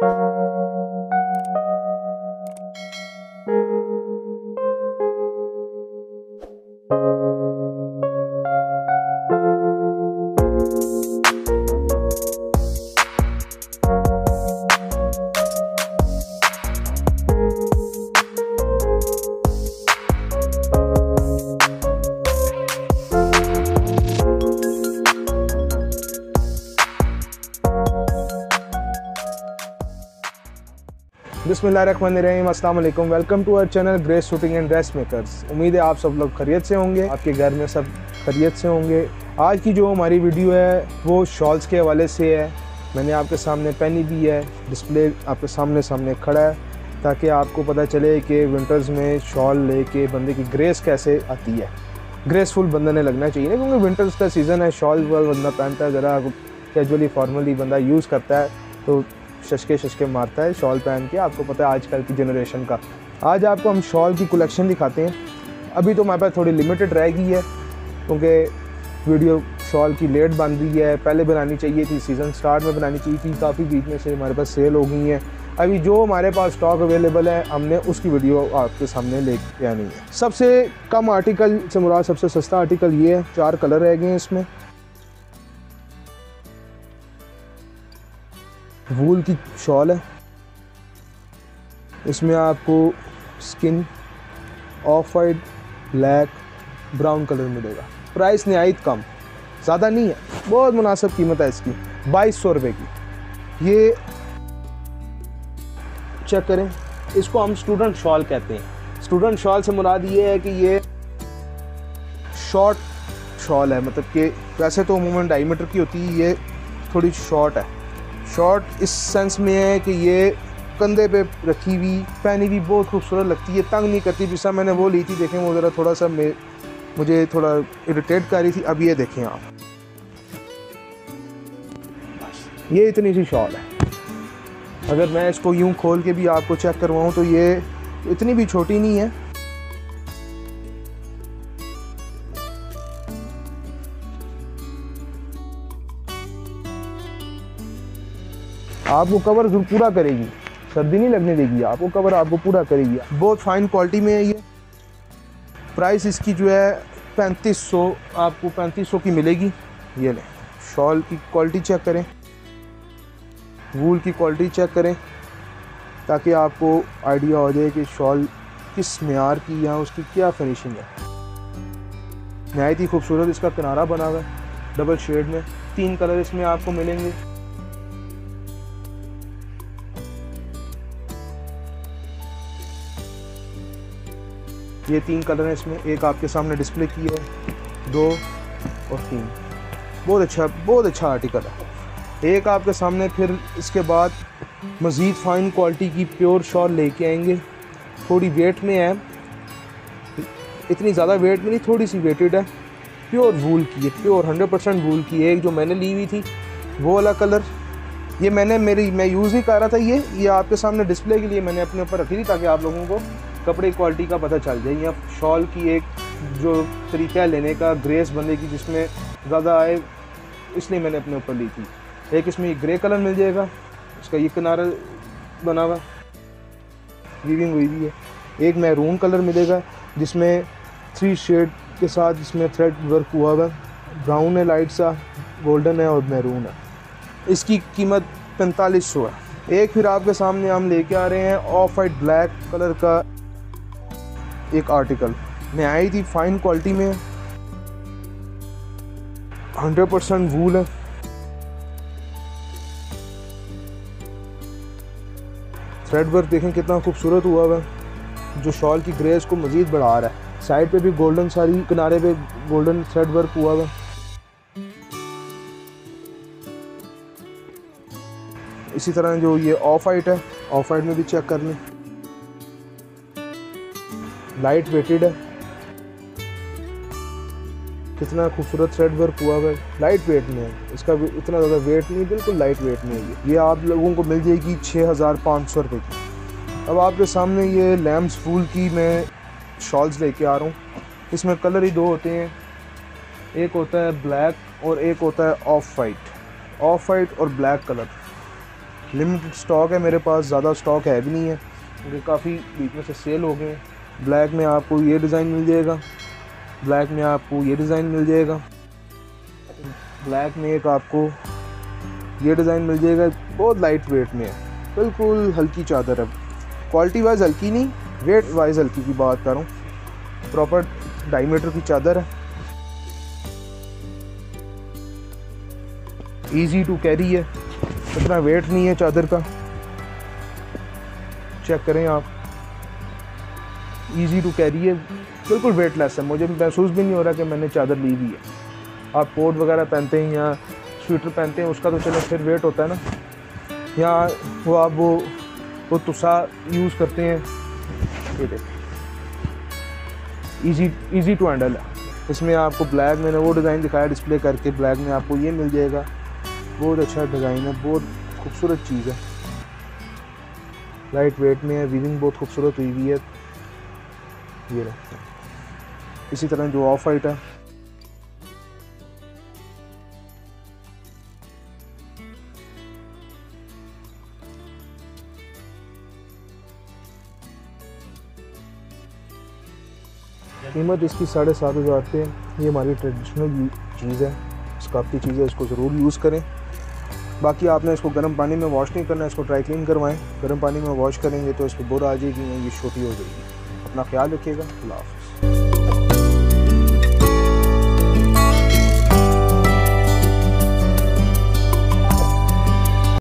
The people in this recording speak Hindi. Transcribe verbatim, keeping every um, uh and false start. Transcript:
बिस्मिल्लाहिर्रहमानिर्रहीम, अस्सलाम वालेकुम। Welcome to our channel Grace suiting and dress makers. उम्मीद है आप सब लोग खैरियत से होंगे, आपके घर में सब खैरियत से होंगे। आज की जो हमारी वीडियो है वो शॉल्स के हवाले से है। मैंने आपके सामने पहनी भी है, डिस्प्ले आपके सामने सामने खड़ा है ताकि आपको पता चले कि विंटर्स में शॉल ले के बंदे की ग्रेस कैसे आती है। ग्रेसफुल बंदे ने लगना चाहिए ना, क्योंकि विंटर्स का सीज़न है, शॉल वाल बंदा पहनता है, ज़रा कैजुअली फॉर्मली बंदा यूज़ करता है तो शशके शशके मारता है शॉल पहन के। आपको पता है आजकल की जनरेशन का। आज आपको हम शॉल की कलेक्शन दिखाते हैं। अभी तो हमारे पास थोड़ी लिमिटेड रहेगी है क्योंकि वीडियो शॉल की लेट बन रही है, पहले बनानी चाहिए थी, सीज़न स्टार्ट में बनानी चाहिए थी, काफ़ी बीच में से हमारे पास सेल हो गई है। अभी जो हमारे पास स्टॉक अवेलेबल है हमने उसकी वीडियो आपके सामने लेके आनी है। सबसे कम आर्टिकल से मुराद सबसे सस्ता आर्टिकल ये है। चार कलर रह गए हैं इसमें। वूल की शॉल है, इसमें आपको skin, off white, black, brown colour मिलेगा। प्राइस नहायत कम, ज़्यादा नहीं है, बहुत मुनासिब कीमत है इसकी, बाईस सौ रुपये की। ये चेक करें, इसको हम स्टूडेंट शॉल कहते हैं। स्टूडेंट शॉल से मुराद ये है कि ये शॉर्ट शॉल है, मतलब कि वैसे तो अमूमन डायमीटर की होती है, ये थोड़ी शॉर्ट है। शॉर्ट इस सेंस में है कि ये कंधे पे रखी हुई पहनी हुई बहुत खूबसूरत लगती है, तंग नहीं करती। पिछला मैंने वो ली थी, देखें वो ज़रा थोड़ा सा मे मुझे थोड़ा इरिटेट कर रही थी। अब ये देखें आप, ये इतनी सी शॉल है। अगर मैं इसको यूं खोल के भी आपको चेक करवाऊं तो ये इतनी भी छोटी नहीं है। आपको कवर जरूर पूरा करेगी, सर्दी नहीं लगने देगी, आपको कवर आपको पूरा करेगी। बहुत फाइन क्वालिटी में है ये। प्राइस इसकी जो है पैंतीस सौ, आपको पैंतीस सौ की मिलेगी। ये लें, शॉल की क्वालिटी चेक करें, वूल की क्वालिटी चेक करें ताकि आपको आइडिया हो जाए कि शॉल किस मयार की या उसकी क्या फिनिशिंग है। नहायत ही खूबसूरत इसका किनारा बना हुआ है डबल शेड में। तीन कलर इसमें आपको मिलेंगे। ये तीन कलर हैं इसमें, एक आपके सामने डिस्प्ले की है, दो और तीन। बहुत अच्छा, बहुत अच्छा आर्टिकल है। एक आपके सामने फिर इसके बाद मज़ीद फ़ाइन क्वालिटी की प्योर शॉल लेके आएंगे। थोड़ी वेट में है, इतनी ज़्यादा वेट में नहीं, थोड़ी सी वेटेड है। प्योर वूल की है, प्योर हंड्रेड परसेंट वूल की है। एक जो मैंने ली हुई थी वो वाला कलर, ये मैंने मेरी मैं यूज़ नहीं कर रहा था। ये ये आपके सामने डिस्प्ले के लिए मैंने अपने ऊपर रखी थी ताकि आप लोगों को कपड़े क्वालिटी का पता चल जाए या शॉल की एक जो तरीका लेने का, ग्रेस बंदे की जिसमें ज़्यादा आए, इसलिए मैंने अपने ऊपर ली थी। एक इसमें ग्रे कलर मिल जाएगा, इसका ये किनारा बना हुआ वीविंग हुई भी है। एक मैरून कलर मिलेगा जिसमें थ्री शेड के साथ जिसमें थ्रेड वर्क हुआ हुआ, ब्राउन है, लाइट सा गोल्डन है और मैरून है। इसकी कीमत पैंतालीस सौ है। एक फिर आपके सामने हम लेके आ रहे हैं ऑफ वाइट ब्लैक कलर का एक आर्टिकल, नहायत ही फाइन क्वालिटी में, हंड्रेड परसेंट वूल है। थ्रेड वर्क देखें कितना खूबसूरत हुआ हुआ है जो शॉल की ग्रेस को मज़ीद बढ़ा रहा है। साइड पे भी गोल्डन, सारी किनारे पे गोल्डन थ्रेड वर्क हुआ हुआ है। इसी तरह जो ये ऑफ वाइट है, ऑफ वाइट में भी चेक कर लें, लाइट वेटेड है। कितना खूबसूरत थ्रेड वर्क हुआ है, लाइट वेट में है, इसका इतना ज़्यादा वेट नहीं, बिल्कुल लाइट वेट में है। ये आप लोगों को मिल जाएगी छः हज़ार पाँच सौ रुपये की। अब आपके सामने ये लैम्स फूल की मैं शॉल्स लेके आ रहा हूँ। इसमें कलर ही दो होते हैं, एक होता है ब्लैक और एक होता है ऑफ वाइट। ऑफ वाइट और ब्लैक कलर लिमिटेड स्टॉक है मेरे पास, ज़्यादा स्टॉक है भी नहीं है क्योंकि काफ़ी बीच में से सेल हो गए। ब्लैक में आपको ये डिज़ाइन मिल जाएगा, ब्लैक में आपको ये डिज़ाइन मिल जाएगा, ब्लैक में एक आपको ये डिज़ाइन मिल जाएगा। बहुत लाइट वेट में है, बिल्कुल हल्की चादर है, क्वालिटी वाइज हल्की नहीं, वेट वाइज हल्की की बात कर रहा हूँ। प्रॉपर डायमीटर की चादर है, ईजी टू कैरी है, इतना वेट नहीं है चादर का। चेक करें आप, ईजी टू कैरी है, बिल्कुल वेटलेस है, मुझे महसूस भी नहीं हो रहा कि मैंने चादर ली हुई है। आप कोट वगैरह पहनते हैं या स्वेटर पहनते हैं उसका तो चलो फिर वेट होता है ना, या वो आप वो वो तुसा यूज़ करते हैं। ये देखिए ईजी ईजी टू हैंडल है। इसमें आपको ब्लैक, मैंने वो डिज़ाइन दिखाया डिस्प्ले करके, ब्लैक में आपको ये मिल जाएगा। बहुत अच्छा डिज़ाइन है, बहुत खूबसूरत चीज़ है, लाइट वेट में है, वीविंग बहुत खूबसूरत हुई हुई है। ये रखते हैं इसी तरह जो ऑफ वाइट है, कीमत इसकी साढ़े सात हज़ार पे। ये हमारी ट्रेडिशनल चीज़ है, स्कार्फ चीज़ है, इसको ज़रूर यूज़ करें। बाकी आपने इसको गर्म पानी में वॉश नहीं करना, इसको ड्राई क्लीन करवाएं। गर्म पानी में वॉश करेंगे तो इस पर बोर आ जाएगी, ये छोटी हो जाएगी। अपना ख्याल रखिएगा, अल्लाह हाफ़िज़।